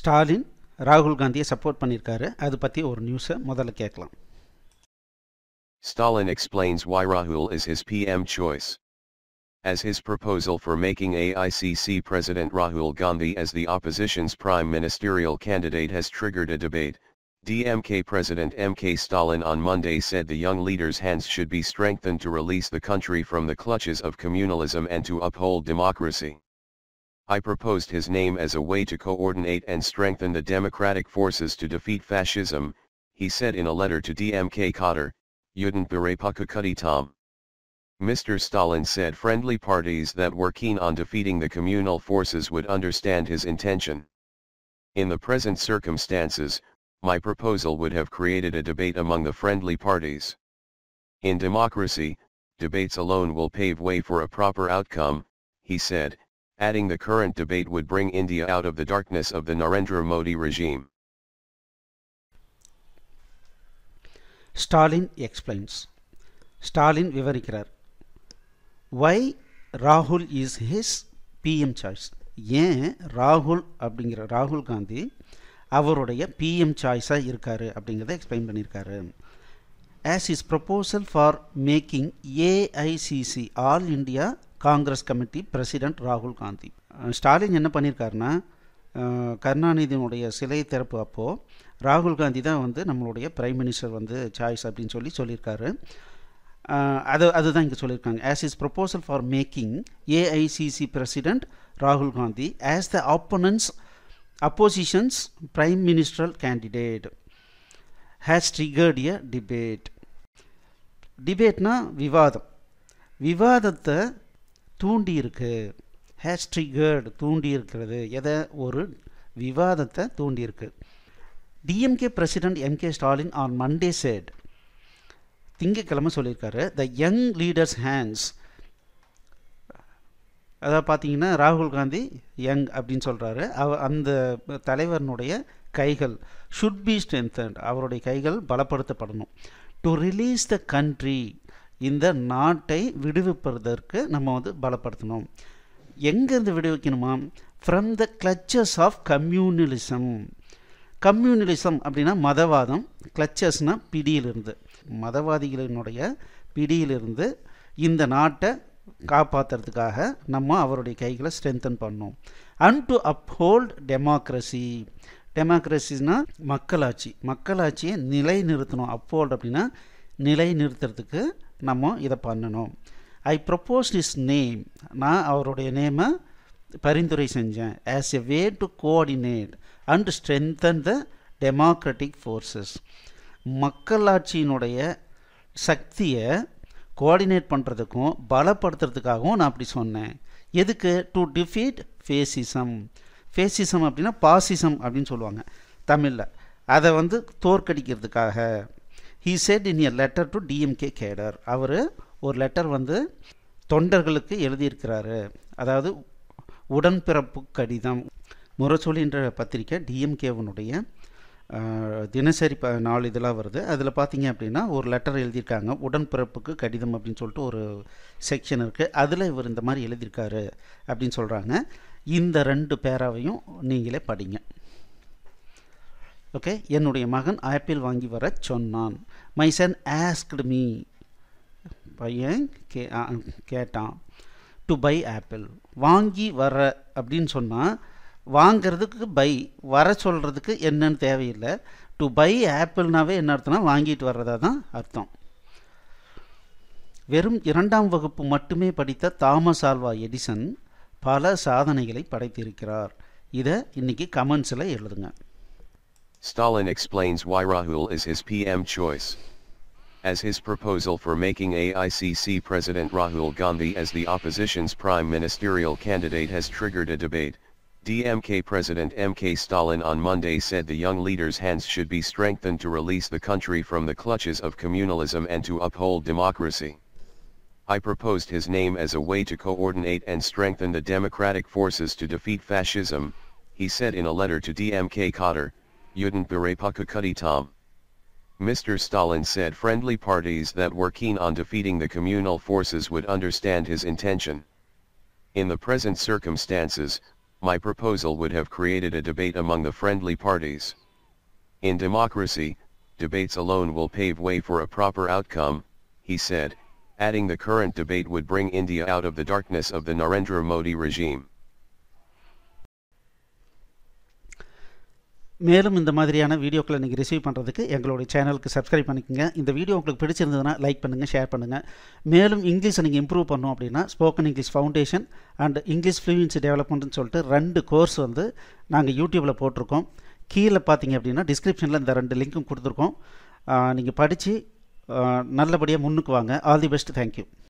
ஸ்டாலின் ராகுல் காந்தியை சப்போர்ட் பண்ணிருக்காரு அது பத்தி ஒரு நியூஸ் முதல்ல கேட்கலாம். Stalin explains why Rahul is his PM choice. As his proposal for making AICC President Rahul Gandhi as the opposition's prime ministerial candidate has triggered a debate, DMK President M.K. Stalin on Monday said the young leader's hands should be strengthened to release the country from the clutches of communalism and to uphold democracy. I proposed his name as a way to coordinate and strengthen the democratic forces to defeat fascism, he said in a letter to DMK Qatar, Udin Bere Pakukudi Tom. Mr. Stalin said friendly parties that were keen on defeating the communal forces would understand his intention. In the present circumstances, my proposal would have created a debate among the friendly parties. In democracy, debates alone will pave way for a proper outcome, he said, adding the current debate would bring India out of the darkness of the Narendra Modi regime. Stalin explains. Stalin vivarikkarar. Why Rahul is his PM choice? ஏன் ராகுல் அப்படிங்கிற ராகுல் காந்தி அவருடைய PM சாய்ஸாக இருக்காரு அப்படிங்கிறத explain பண்ணியிருக்காரு. As is proposal for making AICC all India Congress committee president ராகுல் காந்தி. ஸ்டாலின் என்ன பண்ணியிருக்காருன்னா கருணாநிதியினுடைய சிலை திறப்பு அப்போது ராகுல் காந்தி தான் வந்து நம்மளுடைய பிரைம் மினிஸ்டர் வந்து சாய்ஸ் அப்படின்னு சொல்லியிருக்காரு. அதுதான் இங்கே சொல்லியிருக்காங்க. As is proposal for making AICC president ராகுல் Gandhi as the opposition's prime ministerial candidate has triggered a debateனா விவாதத்தை தூண்டி இருக்கு. has triggered தூண்டி இருக்கிறது எதை ஒரு விவாதத்தை தூண்டி இருக்கு. DMK President M.K. Stalin on Monday said திங்கட்கிழமை சொல்லியிருக்காரு the young leaders hands அதாவது பார்த்தீங்கன்னா ராகுல் காந்தி யங் அப்படின்னு சொல்கிறாரு அந்த தலைவனுடைய கைகள் ஷுட் பி ஸ்ட்ரென்தன்ட் அவருடைய கைகள் பலப்படுத்தப்படணும் டு ரிலீஸ் த கண்ட்ரி இந்த நாட்டை விடுவிப்பதற்கு நம்ம வந்து பலப்படுத்தணும். எங்கேருந்து விடுவிக்கணுமா? From the clutches of communalism. Communalism அப்படின்னா மதவாதம், கிளச்சஸ்னால் பிடியிலிருந்து மதவாதிகளினுடைய பிடியிலிருந்து இந்த நாட்டை காப்பாற்றுறதுக்காக நம்ம அவருடைய கைகளை ஸ்ட்ரென்தன் பண்ணோம். And to uphold democracy. டெமோக்ரஸினா மக்களாட்சி, மக்களாட்சியை நிலை நிறுத்தணும். அப்ஹோல்ட் அப்படின்னா நிலை நிறுத்துறதுக்கு நம்ம இதை பண்ணணும். ஐ ப்ரொப்போஸ் இஸ் நேம் நான் அவருடைய நேமை பரிந்துரை செஞ்சேன் as a way to coordinate and strengthen the democratic forces. மக்களாட்சியினுடைய சக்தியை கோஆர்டினேட் பண்ணுறதுக்கும் பலப்படுத்துறதுக்காகவும் நான் அப்படி சொன்னேன். எதுக்கு? To defeat fascism. ஃபேசிசம் அப்படின்னா பாசிசம் அப்படின்னு சொல்லுவாங்க தமிழில். அதை வந்து தோற்கடிக்கிறதுக்காக he said in a letter to DMK cadre. அவர் ஒரு லெட்டர் வந்து தொண்டர்களுக்கு எழுதியிருக்கிறாரு. அதாவது உடன்பிறப்பு கடிதம். முரசொலின்ற பத்திரிக்கை டிஎம்கேவனுடைய தினசரி நாளிதழாக வருது. அதில் பார்த்தீங்க அப்படின்னா ஒரு லெட்டர் எழுதியிருக்காங்க உடன்பிறப்புக்கு கடிதம் அப்படின்னு சொல்லிட்டு ஒரு செக்ஷன் இருக்குது. அதில் இவர் இந்த மாதிரி எழுதியிருக்காரு அப்படின்னு சொல்கிறாங்க. இந்த ரெண்டு பேராவையும் நீங்களே படிங்க. ஓகே. என்னுடைய மகன் ஆப்பிள் வாங்கி வர சொன்னான். மை சன் ஆஸ்க்டு மீ பையன் கேட்டான் டு பை ஆப்பிள். வாங்கி வர அப்படின்னு சொன்னால் வாங்கிறதுக்கு பை, வர சொல்கிறதுக்கு என்னன்னு தேவையில்லை. டு பை ஆப்பிள்னாவே என்ன அர்த்தம்னா வாங்கிட்டு வர்றதா தான் அர்த்தம். வெறும் 2ஆம் வகுப்பு மட்டுமே படித்த தாமஸ் ஆல்வா எடிசன் பல சாதனைகளை படைத்திருக்கிறார். இதை இன்னைக்கு கமெண்ட்ஸில் எழுதுங்க. Stalin explains why Rahul is his PM choice. As his proposal for making AICC President Rahul Gandhi as the opposition's prime ministerial candidate has triggered a debate. DMK President M.K. Stalin on Monday said the young leader's hands should be strengthened to release the country from the clutches of communalism and to uphold democracy. I proposed his name as a way to coordinate and strengthen the democratic forces to defeat fascism, he said in a letter to DMK Qatar, Udin Bere Pakukudi Tom. Mr. Stalin said friendly parties that were keen on defeating the communal forces would understand his intention. In the present circumstances, my proposal would have created a debate among the friendly parties. In democracy, debates alone will pave way for a proper outcome, he said, adding the current debate would bring India out of the darkness of the Narendra Modi regime. மேலும் இந்த மாதிரியான வீடியோக்களை நீங்கள் receive பண்ணுறதுக்கு எங்களுடைய சேனலுக்கு subscribe பண்ணிக்கோங்க. இந்த வீடியோ உங்களுக்கு பிடிச்சிருந்ததுன்னா லைக் பண்ணுங்கள், ஷேர் பண்ணுங்கள். மேலும் இங்கிலீஷை நீங்கள் இம்ப்ரூவ் பண்ணணும் அப்படின்னா spoken English foundation and English fluency டெவலப்மெண்ட்னு சொல்லிட்டு 2 கோர்ஸ் வந்து நாங்கள் யூடியூப்பில் போட்டிருக்கோம். கீழே பார்த்தீங்க அப்படின்னா டிஸ்கிரிப்ஷனில் இந்த 2 லிங்க்கும் கொடுத்துருக்கோம். நீங்கள் படித்து நல்லபடியாக முன்னுக்கு வாங்க. All the best. தேங்க்யூ.